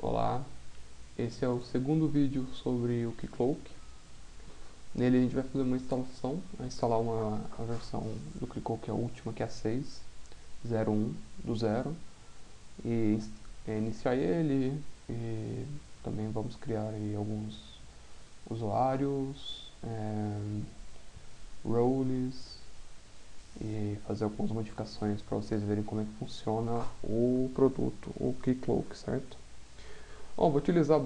Olá, esse é o segundo vídeo sobre o Keycloak. Nele a gente vai fazer uma instalação, vai instalar a versão do Keycloak, a última, que é a 6.01 do 0, e iniciar ele, e também vamos criar aí alguns usuários, roles, e fazer algumas modificações para vocês verem como é que funciona o produto, o Keycloak, certo? Bom, vou utilizar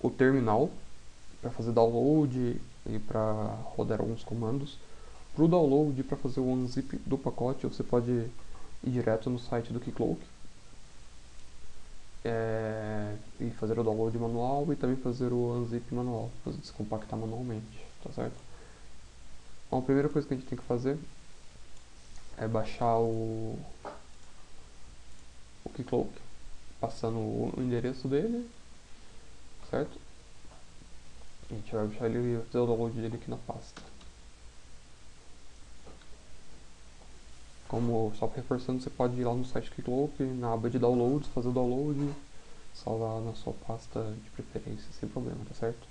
o terminal para fazer download e para rodar alguns comandos. Para o download, para fazer o unzip do pacote, você pode ir direto no site do Keycloak e fazer o download manual e também fazer o unzip manual, fazer descompactar manualmente, tá certo? Bom, a primeira coisa que a gente tem que fazer é baixar o Keycloak, passando o endereço dele, certo? A gente vai baixar ele e vai fazer o download dele aqui na pasta. Só reforçando, você pode ir lá no site Keycloak, na aba de downloads, fazer o download, salvar na sua pasta de preferência sem problema, tá certo?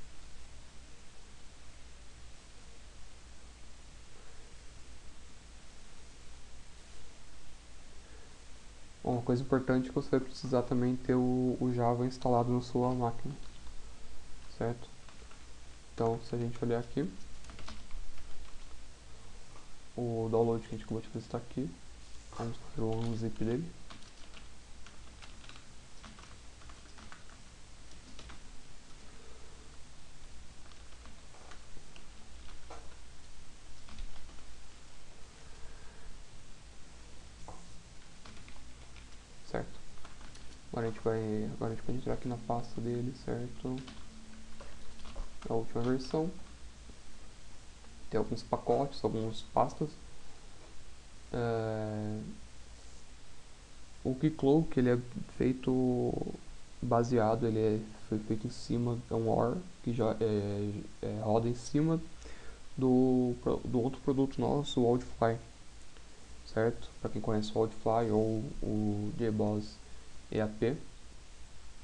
Uma coisa importante é que você vai precisar também ter o Java instalado na sua máquina, certo? Então, se a gente olhar aqui, o download que a gente acabou de fazer está aqui. Vamos fazer o unzip dele. Certo. Agora a gente vai entrar aqui na pasta dele, certo? A última versão. Tem alguns pacotes, algumas pastas. O Keycloak, ele é feito baseado, foi feito em cima, é um OR que já roda em cima do outro produto nosso, o Wildfly, certo? Para quem conhece o Wildfly ou o JBoss EAP,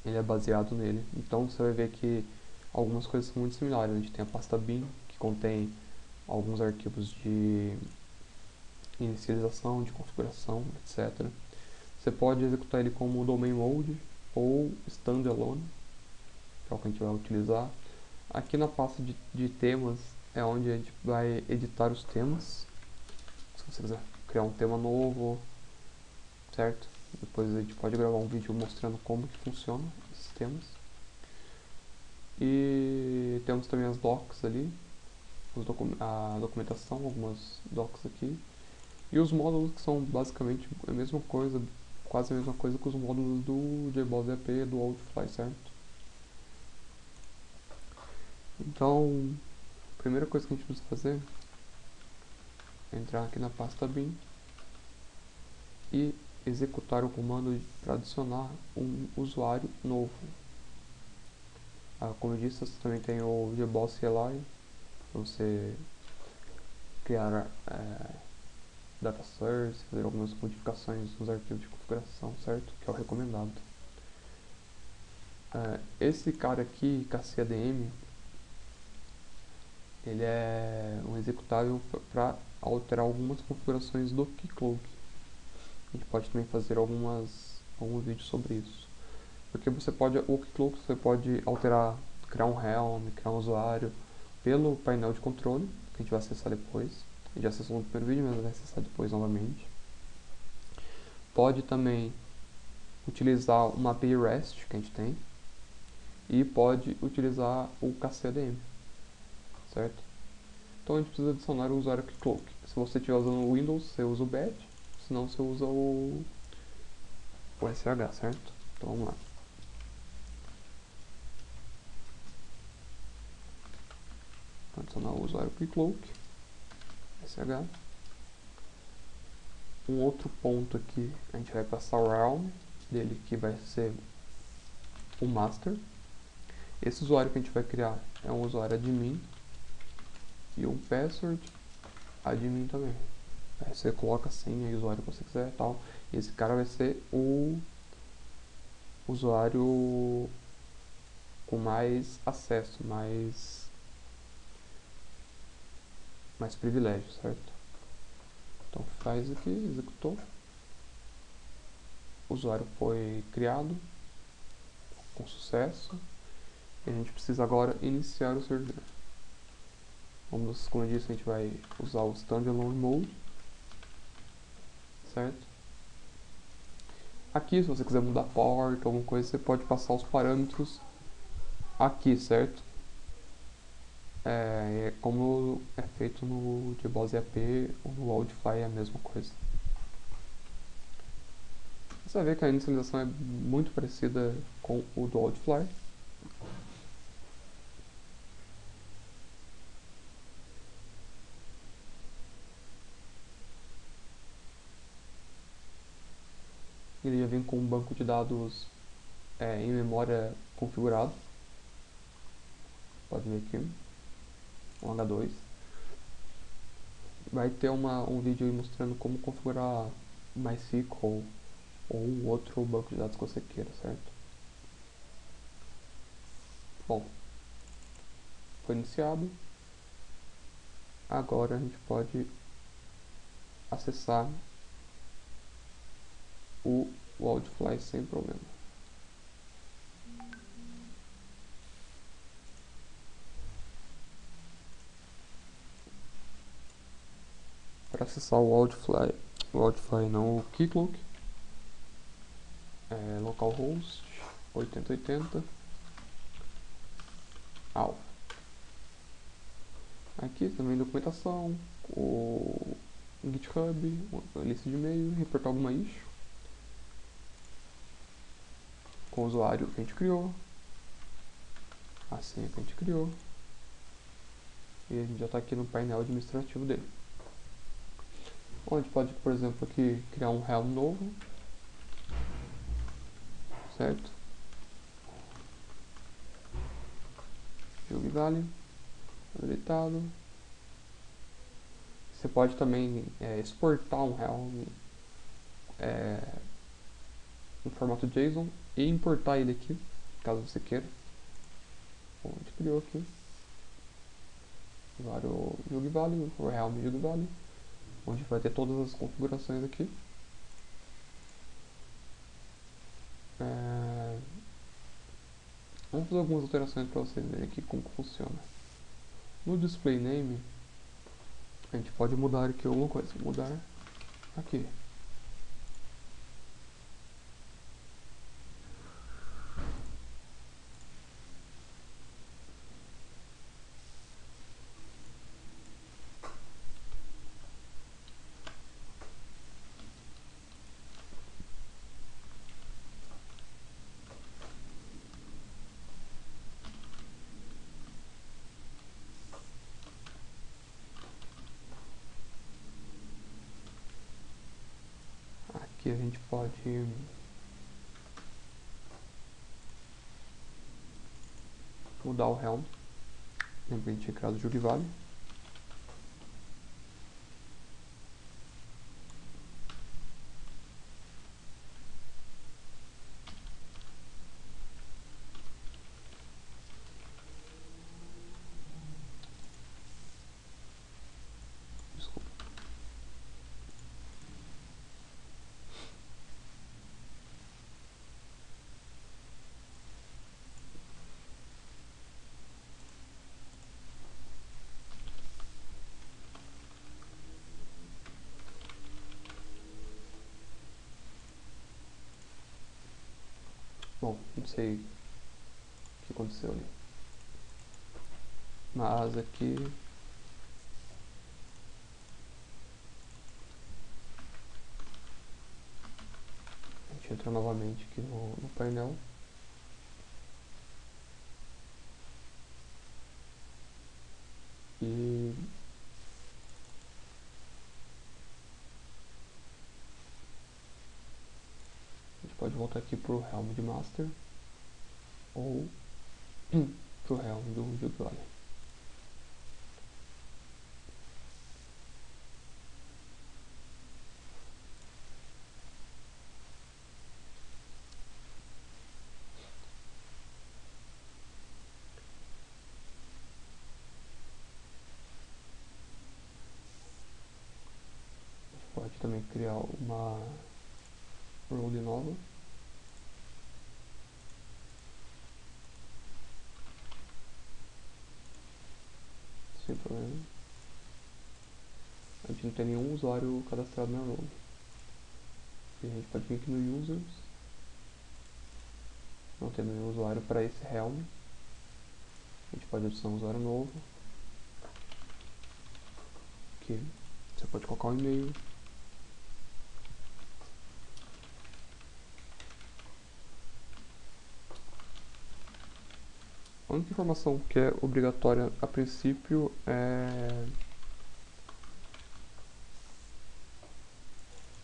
ele é baseado nele. Então você vai ver que algumas coisas são muito similares. A gente tem a pasta bin, que contém alguns arquivos de inicialização, de configuração, etc. Você pode executar ele como domain mode ou standalone, que é o que a gente vai utilizar. Aqui na pasta de temas é onde a gente vai editar os temas. Se você quiser criar um tema novo, certo? Depois a gente pode gravar um vídeo mostrando como que funciona esses temas. E temos também as docs ali, a documentação, algumas docs aqui. E os módulos, que são basicamente a mesma coisa, quase a mesma coisa que os módulos do JBoss EAP e do Wildfly, certo? Então, a primeira coisa que a gente precisa fazer é entrar aqui na pasta bin e executar o comando para adicionar um usuário novo. Como eu disse, você também tem o JBoss CLI, para você criar data source, fazer algumas modificações nos arquivos de configuração, certo? Que é o recomendado. Esse cara aqui, KCADM, ele é um executável para alterar algumas configurações do Keycloak. A gente pode também fazer alguns vídeos sobre isso. Porque o Keycloak você pode alterar, criar um realm, criar um usuário pelo painel de controle, que a gente vai acessar depois. A gente já acessou no primeiro vídeo, mas vai acessar depois novamente. Pode também utilizar uma API REST que a gente tem. E pode utilizar o KCADM, certo? Então a gente precisa adicionar o usuário Keycloak. Se você estiver usando o Windows, você usa o BAT, senão você usa o SH, certo? Então vamos lá. Adicionar o usuário Keycloak, SH. Um outro ponto aqui, a gente vai passar o realm dele, que vai ser o master. Esse usuário que a gente vai criar é um usuário admin e um password admin também. Aí você coloca a senha e o usuário que você quiser e tal. E esse cara vai ser o usuário com mais acesso, mais privilégio, certo? Então faz aqui, executou. O usuário foi criado com sucesso. E a gente precisa agora iniciar o servidor. Como eu disse, a gente vai usar o standalone mode, certo? Aqui, se você quiser mudar a porta, alguma coisa, você pode passar os parâmetros aqui, certo? É como é feito no JBoss EAP ou no Wildfly, é a mesma coisa. Você vai ver que a inicialização é muito parecida com o do Wildfly. Ele já vem com um banco de dados em memória configurado. Pode ver aqui, um H2. Vai ter um vídeo aí mostrando como configurar MySQL ou um outro banco de dados que você queira, certo? Bom, foi iniciado. Agora a gente pode acessar o Wildfly sem problema. Para acessar o Wildfly, o Keycloak, localhost 8080 alvo. Aqui também documentação, o GitHub, uma lista de e-mail, reportar alguma issue com o usuário que a gente criou, a senha que a gente criou, e a gente já está aqui no painel administrativo dele, onde pode, por exemplo, aqui criar um realm novo, certo? Jogo vale, habilitado. Você pode também exportar um realm em formato JSON e importar ele aqui, caso você queira. Bom, a gente criou aqui o Jug Valley, o Realm Jug Valley, onde vai ter todas as configurações aqui. Vamos fazer algumas alterações para vocês verem aqui como que funciona. No display name, a gente pode mudar aqui alguma coisa, mudar aqui. Aqui a gente pode mudar o realm. Lembra que a gente tinha criado o Jug Valley. Bom, não sei o que aconteceu ali, mas aqui a gente entra novamente aqui no painel. E pode voltar aqui para o realm de master ou para o realm do Jug Valley. também criar uma role nova. Sem problema. A gente não tem nenhum usuário cadastrado na role. E a gente pode vir aqui no users. Não temos nenhum usuário para esse realm. A gente pode adicionar um usuário novo. Aqui. Você pode colocar um e-mail. A única informação que é obrigatória a princípio é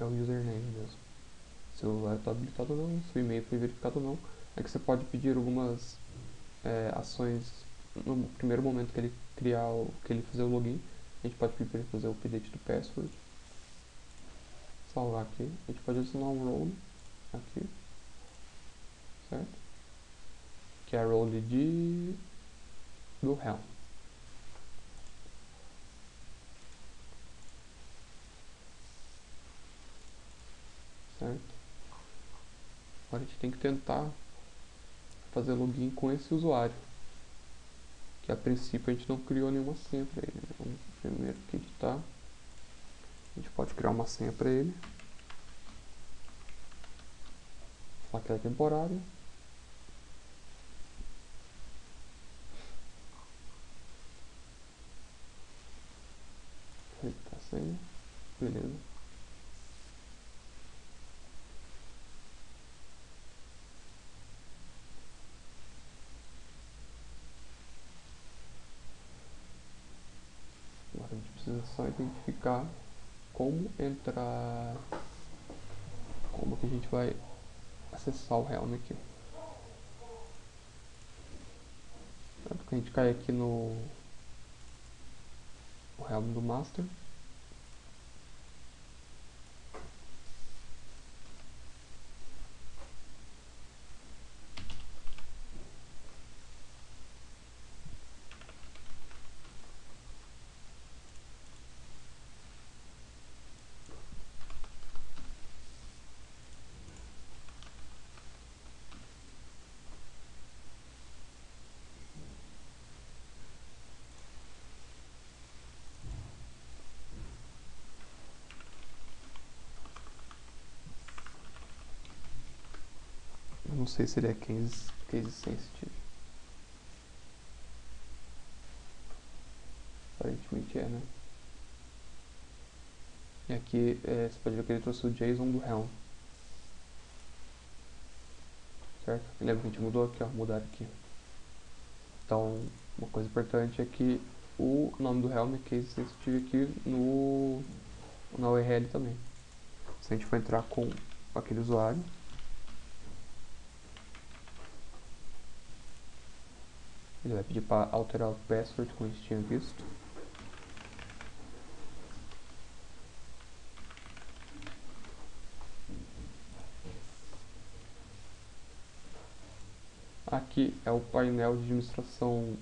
o username mesmo. Se o usuário está habilitado ou não, se o e-mail foi verificado ou não. É que você pode pedir algumas ações no primeiro momento que ele criar, que ele fazer o login. A gente pode pedir para ele fazer o update do password. Salvar aqui. A gente pode adicionar um role aqui, certo? Que é a role do Helm. Certo? Agora a gente tem que tentar fazer login com esse usuário. Que a princípio a gente não criou nenhuma senha para ele. Vamos primeiro aqui editar. A gente pode criar uma senha para ele. Falar que ela é temporária. Editar a senha. Beleza. Precisa só identificar como entrar, como que a gente vai acessar o Helm aqui. Tanto que a gente cai aqui no Helm do Master. Não sei se ele é case sensitive. Aparentemente é, né? E aqui você pode ver que ele trouxe o JSON do Helm. Certo? Lembra que a gente mudou aqui, ó. Mudar aqui. Então, uma coisa importante é que o nome do Helm é case sensitive aqui na URL também. Se a gente for entrar com aquele usuário. Ele vai pedir para alterar o password, como a gente tinha visto. Aqui é o painel de administração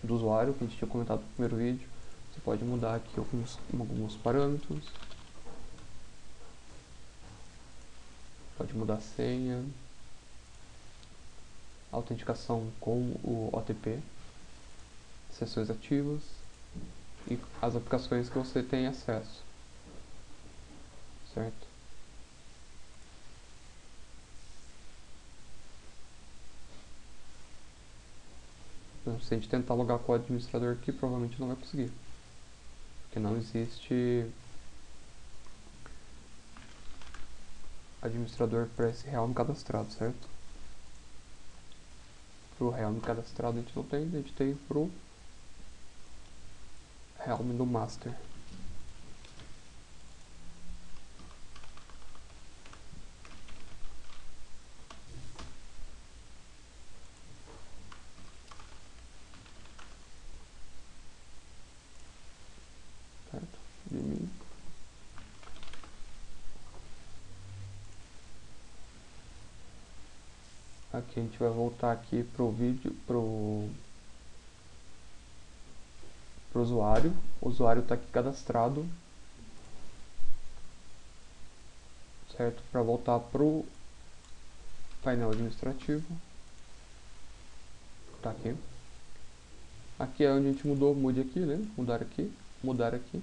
do usuário, que a gente tinha comentado no primeiro vídeo. Você pode mudar aqui alguns parâmetros. Pode mudar a senha. Autenticação com o OTP, sessões ativas e as aplicações que você tem acesso, certo? Então, se a gente tentar logar com o administrador aqui, provavelmente não vai conseguir, porque não existe administrador para esse realm cadastrado, certo? Pro Helm cadastrado a gente não tem, a gente tem pro Helm do Master. Certo? De mim. Aqui a gente vai voltar aqui pro vídeo, pro usuário. O usuário está aqui cadastrado certo? Para voltar para o painel administrativo, tá aqui. Aqui é onde a gente mudou, mude aqui, né? Mudar aqui, mudar aqui.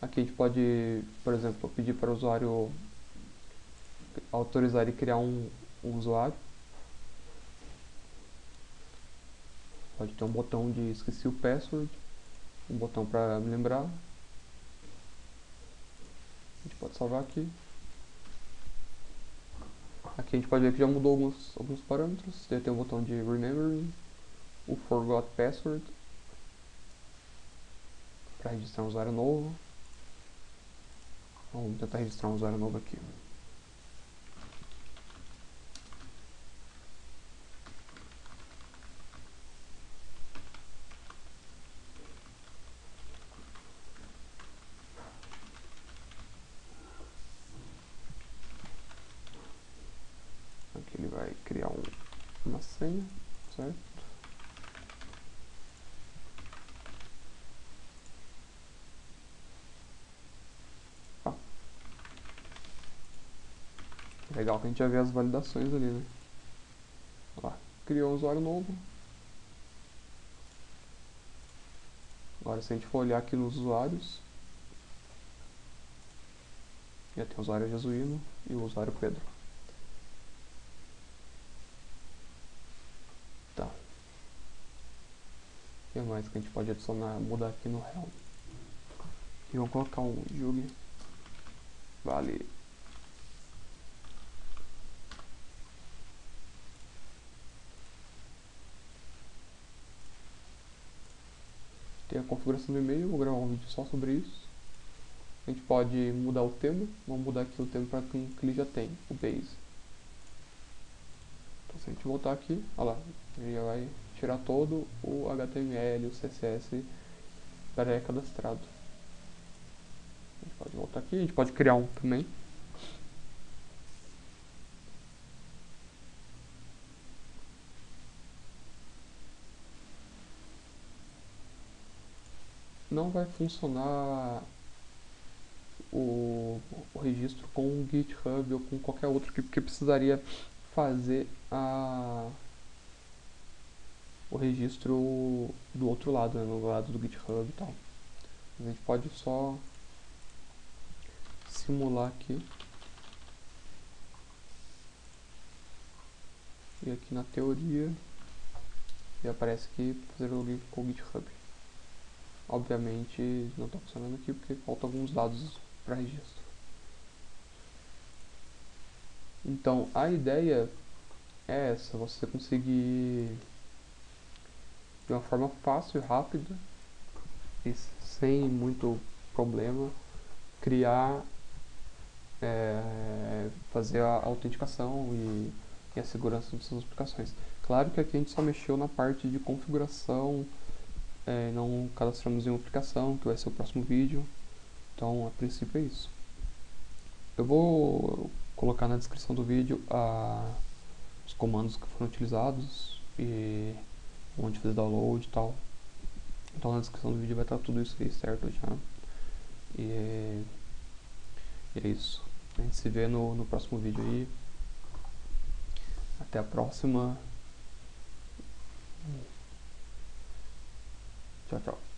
Aqui a gente pode, por exemplo, pedir para o usuário autorizar e criar um usuário. Pode ter um botão de esqueci o password, um botão para me lembrar. A gente pode salvar aqui. Aqui a gente pode ver que já mudou alguns parâmetros. Tem o botão de remembering, o forgot password, para registrar um usuário novo. Vamos tentar registrar um usuário novo aqui. Aqui ele vai criar uma senha, certo? Legal que a gente já vê as validações ali, né? Ó, criou um usuário novo. Agora se a gente for olhar aqui nos usuários, já tem o usuário Jesuíno e o usuário Pedro. Tá. O que mais que a gente pode adicionar, mudar aqui no Helm? E vamos colocar um Jug. Vale. Tem a configuração do e-mail, vou gravar um vídeo só sobre isso. A gente pode mudar o tema, vamos mudar aqui o tema para quem ele já tem, o base. Então se a gente voltar aqui, olha lá, ele já vai tirar todo o HTML, o CSS pré-cadastrado. A gente pode voltar aqui, a gente pode criar um também. Não vai funcionar o registro com o GitHub ou com qualquer outro que precisaria fazer o registro do outro lado, né, no lado do GitHub e tal. A gente pode só simular aqui. E aqui na teoria, e aparece aqui fazer o login com o GitHub. Obviamente não está funcionando aqui porque faltam alguns dados para registro. Então a ideia é essa, você conseguir de uma forma fácil e rápida e sem muito problema criar, fazer a autenticação e a segurança das suas aplicações. Claro que aqui a gente só mexeu na parte de configuração. Não cadastramos nenhuma aplicação, que vai ser o próximo vídeo. Então, a princípio é isso. Eu vou colocar na descrição do vídeo os comandos que foram utilizados e onde fazer download e tal. Então, na descrição do vídeo vai estar tudo isso aí certo já. E é isso. A gente se vê no próximo vídeo aí. Até a próxima. Tchau, tchau.